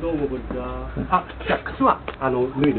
どうもこんにちは。あ、じゃあ靴は脱いで。